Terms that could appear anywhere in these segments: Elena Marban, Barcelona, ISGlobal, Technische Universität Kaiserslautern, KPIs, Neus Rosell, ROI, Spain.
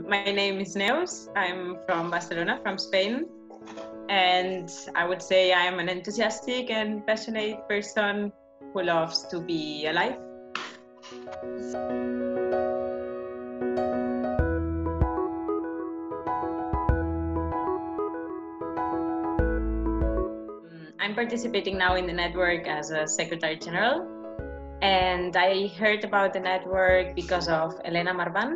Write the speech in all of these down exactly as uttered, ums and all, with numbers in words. Um, my name is Neus. I'm from Barcelona, from Spain. And I would say I am an enthusiastic and passionate person who loves to be alive. I'm participating now in the network as a Secretary General, and I heard about the network because of Elena Marban.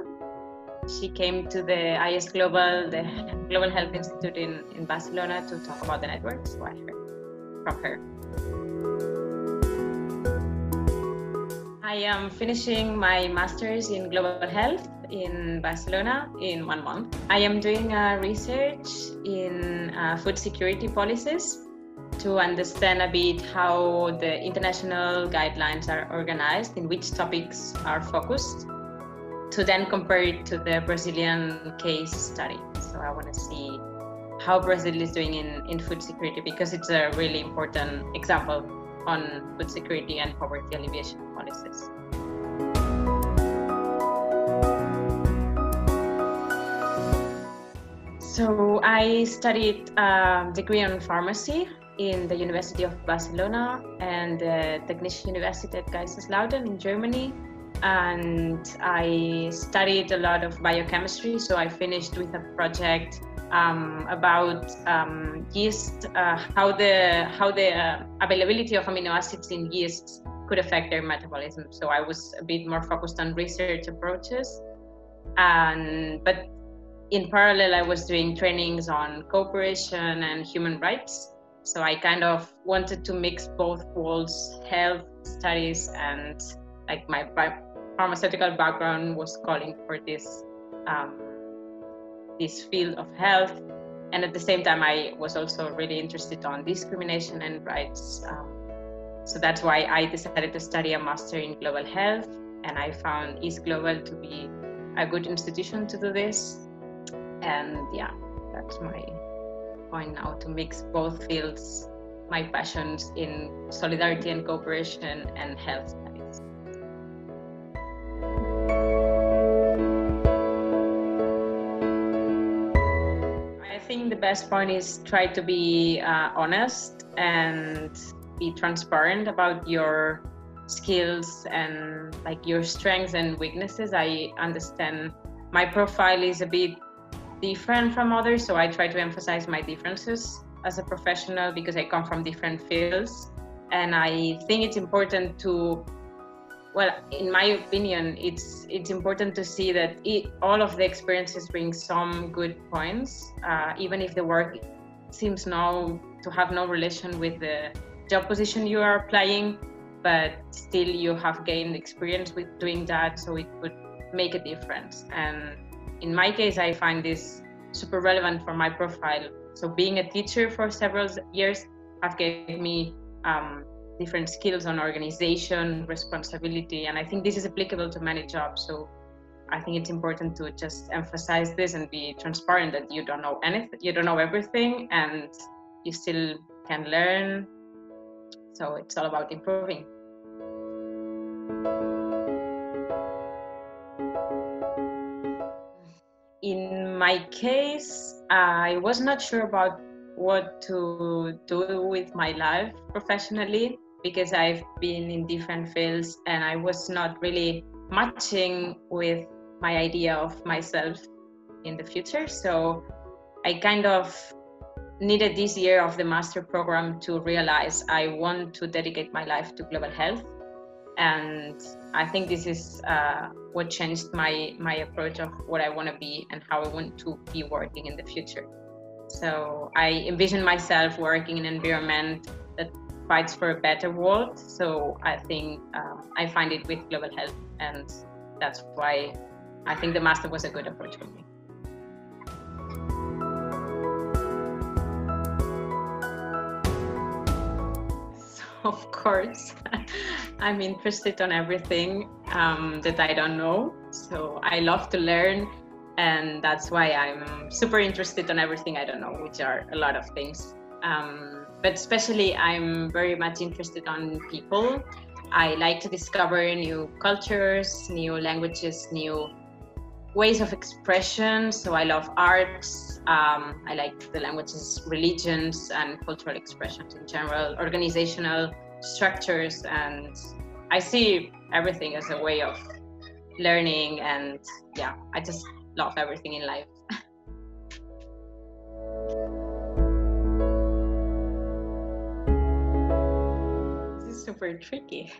She came to the I S Global, the Global Health Institute in, in Barcelona, to talk about the network, so I heard from her. I am finishing my master's in global health in Barcelona in one month. I am doing a research in uh, food security policies to understand a bit how the international guidelines are organized, in which topics are focused, to then compare it to the Brazilian case study. So I want to see how Brazil is doing in, in food security, because it's a really important example on food security and poverty alleviation policies. So I studied a degree in pharmacy in the University of Barcelona and the Technische Universität Kaiserslautern in Germany. And I studied a lot of biochemistry, so I finished with a project um, about um, yeast, uh, how the, how the uh, availability of amino acids in yeasts could affect their metabolism. So I was a bit more focused on research approaches. And, but in parallel, I was doing trainings on cooperation and human rights. So I kind of wanted to mix both worlds, health studies, and like my pharmaceutical background was calling for this, um, this field of health. And at the same time, I was also really interested on discrimination and rights. Um, so that's why I decided to study a master in global health. And I found I S Global to be a good institution to do this. And yeah, that's my now to mix both fields, my passions in solidarity and cooperation and health studies. I think the best point is try to be uh, honest and be transparent about your skills and like your strengths and weaknesses. I understand my profile is a bit different from others, so I try to emphasize my differences as a professional because I come from different fields, and I think it's important to, well, in my opinion, it's it's important to see that it, all of the experiences bring some good points, uh, even if the work seems now to have no relation with the job position you are applying, but still you have gained experience with doing that, so it could make a difference. And in my case, I find this super relevant for my profile. So being a teacher for several years have given me um, different skills on organization, responsibility, and I think this is applicable to many jobs. So I think it's important to just emphasize this and be transparent that you don't know anything, you don't know everything, and you still can learn. So it's all about improving. In my case, I was not sure about what to do with my life professionally because I've been in different fields and I was not really matching with my idea of myself in the future. So I kind of needed this year of the master program to realize I want to dedicate my life to global health. And I think this is uh, what changed my, my approach of what I want to be and how I want to be working in the future. So I envision myself working in an environment that fights for a better world. So I think um, I find it with global health, and that's why I think the master was a good approach for me. Of course, I'm interested on everything um, that I don't know. So I love to learn, and that's why I'm super interested on everything I don't know, which are a lot of things. Um, but especially I'm very much interested on people. I like to discover new cultures, new languages, new ways of expression. So I love arts, um, I like the languages, religions, and cultural expressions in general, organizational structures, and I see everything as a way of learning, and yeah, I just love everything in life. This is super tricky.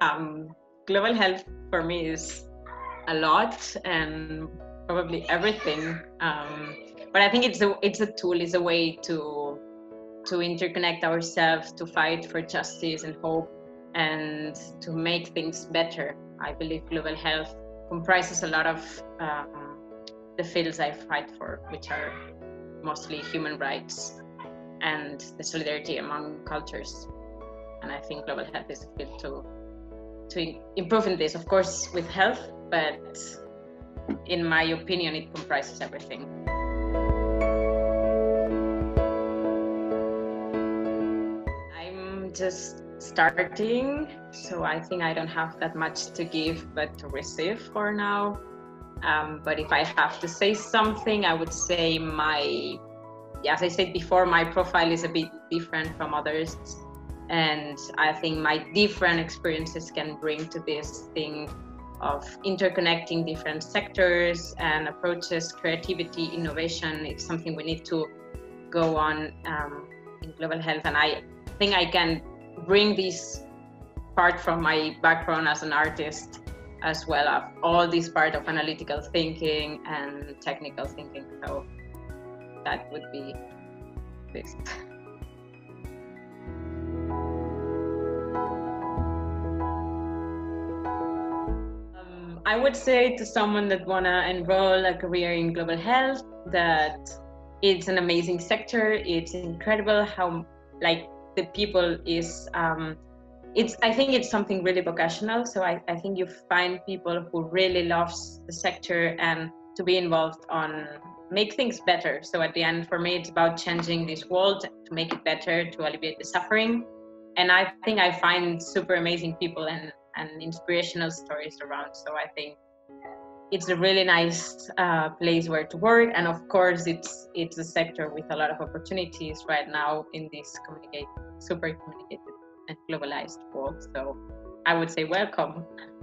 Um, global health for me is a lot and probably everything, um, but I think it's a, it's a tool, it's a way to, to interconnect ourselves, to fight for justice and hope, and to make things better. I believe global health comprises a lot of um, the fields I fight for, which are mostly human rights and the solidarity among cultures. And I think global health is a field to, to improve in this, of course, with health, but in my opinion, it comprises everything. I'm just starting, so I think I don't have that much to give but to receive for now. Um, but if I have to say something, I would say my, yeah, as I said before, my profile is a bit different from others, and I think my different experiences can bring to this thing of interconnecting different sectors and approaches, creativity, innovation. It's something we need to go on um, in global health, and I think I can bring this part from my background as an artist, as well as all this part of analytical thinking and technical thinking. So that would be this. um, I would say to someone that wanna enroll a career in global health that it's an amazing sector. It's incredible how like the people is, um, it's, I think it's something really vocational. So I, I think you find people who really loves the sector and to be involved on make things better. So at the end, for me, it's about changing this world to make it better, to alleviate the suffering. And I think I find super amazing people and, and inspirational stories around. So I think it's a really nice uh, place where to work, and of course it's it's a sector with a lot of opportunities right now in this communicate, super communicated and globalized world. So I would say welcome.